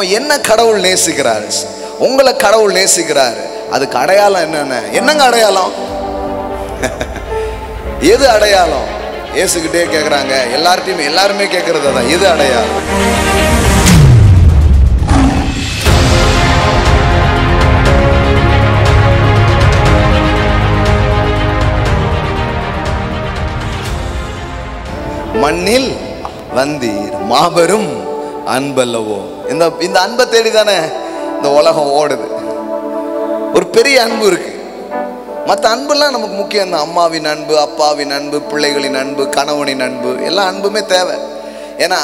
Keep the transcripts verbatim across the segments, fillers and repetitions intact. அப்ப என்ன கடவுள் நேசிக்கிறார்? உங்களை கடவுள் நேசிக்கிறார். அதுக்கு அடையாளம் என்னென்ன? என்னங்க அடையாளம்? எது அடையாளம்? ஏசுகிட்டே கேட்குறாங்க, எல்லார்ட்டையுமே எல்லாருமே கேட்கறது தான், எது அடையாளம்? மண்ணில் வந்தீர் மாபெரும் அன்பல்லவோ. இந்த இந்த அன்பை தேடி தானே இந்த உலகம் ஓடுது. ஒரு பெரிய அன்பு இருக்கு. மற்ற அன்புலாம் நமக்கு முக்கியம் தான். அம்மாவின் அன்பு, அப்பாவின் அன்பு, பிள்ளைகளின் அன்பு, கணவனின் அன்பு, எல்லா அன்புமே தேவை. ஏன்னா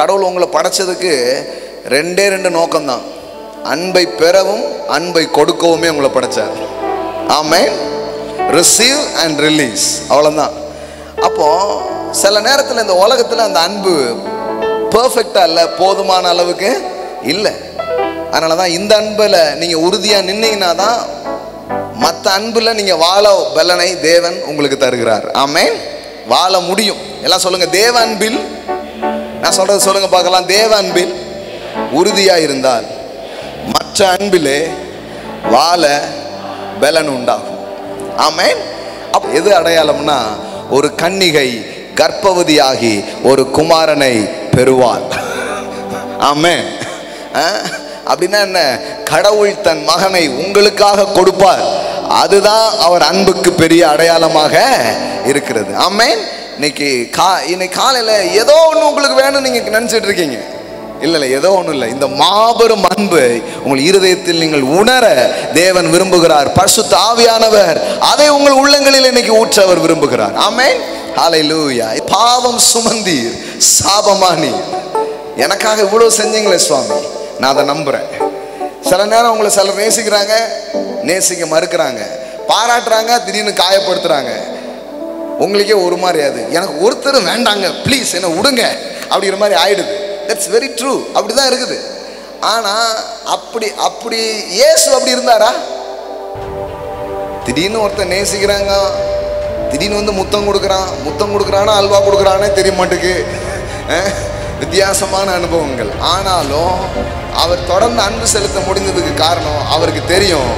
கடவுள் உங்களை படைச்சதுக்கு ரெண்டே ரெண்டு நோக்கம்தான், அன்பை பெறவும் அன்பை கொடுக்கவுமே உங்களை படைச்சார். ஆமென். ரிசீவ் அண்ட் ரிலீஸ், அவ்வளோதான். அப்போது சில நேரத்தில் இந்த உலகத்தில் அந்த அன்பு பர்ஃபெக்டாக இல்லை, போதுமான அளவுக்கு இல்லை. அதனால தான் இந்த அன்பில் நீங்கள் உறுதியாக நின்னீங்கன்னா தான் மற்ற அன்பில் நீங்கள் வாழ பலனை தேவன் உங்களுக்கு தருகிறார். ஆமென். வாழ முடியும். எல்லாம் சொல்லுங்கள், தேவ அன்பில். நான் சொல்கிறது சொல்லுங்கள் பார்க்கலாம். தேவ அன்பில் உறுதியாக இருந்தால் மற்ற அன்பிலே வாழ பலன் உண்டாகும். ஆமென். அப்போ எது அடையாளம்னா, ஒரு கன்னிகை கர்ப்பவதியாகி ஒரு குமாரனை பெறுவார். ஆமென். அப்படின்னா என்ன? கடவுள் தன் மகனை உங்களுக்காக கொடுப்பார். அதுதான் அவர் அன்புக்கு பெரிய அடையாளமாக இருக்கிறது. ஆமென். இன்னைக்கு கா இன்னைக்கு காலையில் ஏதோ ஒன்று உங்களுக்கு வேணும் நீங்கள் நினச்சிட்டு இருக்கீங்க. இல்லை இல்லை ஏதோ ஒன்றும் இல்லை, இந்த மாபெரும் அன்பு உங்கள் இருதயத்தில் நீங்கள் உணர தேவன் விரும்புகிறார். பரிசுத்த ஆவியானவர் அதை உங்கள் உள்ளங்களில் இன்னைக்கு ஊற்ற அவர் விரும்புகிறார். ஆமென். ஹல்லேலூயா. பாவம் சுமந்தீர் சாபமானி, எனக்காக இவ்வளோ செஞ்சீங்களே சுவாமி, நான் அதை நம்புகிறேன். சில நேரம் உங்களை சிலர் நேசிக்கிறாங்க, நேசிக்க மறுக்கிறாங்க, பாராட்டுறாங்க, திடீர்னு காயப்படுத்துகிறாங்க. உங்களுக்கே ஒரு மாதிரி அது, எனக்கு ஒருத்தர் வேண்டாங்க, ப்ளீஸ் என்னை விடுங்க அப்படிங்கிற மாதிரி ஆயிடுது. That's very true. அப்படி தான் இருக்குது. ஆனால் அப்படி அப்படி இயேசு அப்படி இருந்தாரா? திடீர்னு ஒருத்தர் நேசிக்கிறாங்க, திடீர்னு வந்து முத்தம் கொடுக்குறான். முத்தம் கொடுக்குறானா அல்வா கொடுக்குறானே தெரிய மாட்டேக்கு. வித்தியாசமான அனுபவங்கள். ஆனாலும் அவர் தொடர்ந்து அன்பு செலுத்த முடிந்ததுக்கு காரணம் அவருக்கு தெரியும்,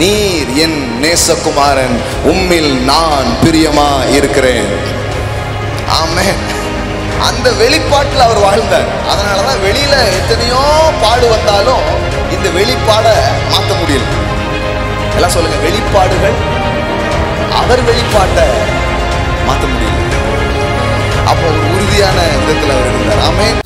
நீர் என் நேசகுமாரன், உம்மில் நான் பிரியமா இருக்கிறேன். ஆமென். அந்த வெளிப்பாட்டில் அவர் வாழ்ந்தார். அதனால தான் வெளியில் எத்தனையோ பாடு வந்தாலும் இந்த வெளிப்பாடை மாற்ற முடியல. எல்லாம் சொல்லுங்க, வெளிப்பாடுகள் அவர் வெளிப்பாட்டை மாற்ற முடியல. அப்போ ஒரு உறுதியான விதத்தில் அவர் இருந்தார். ஆமென்.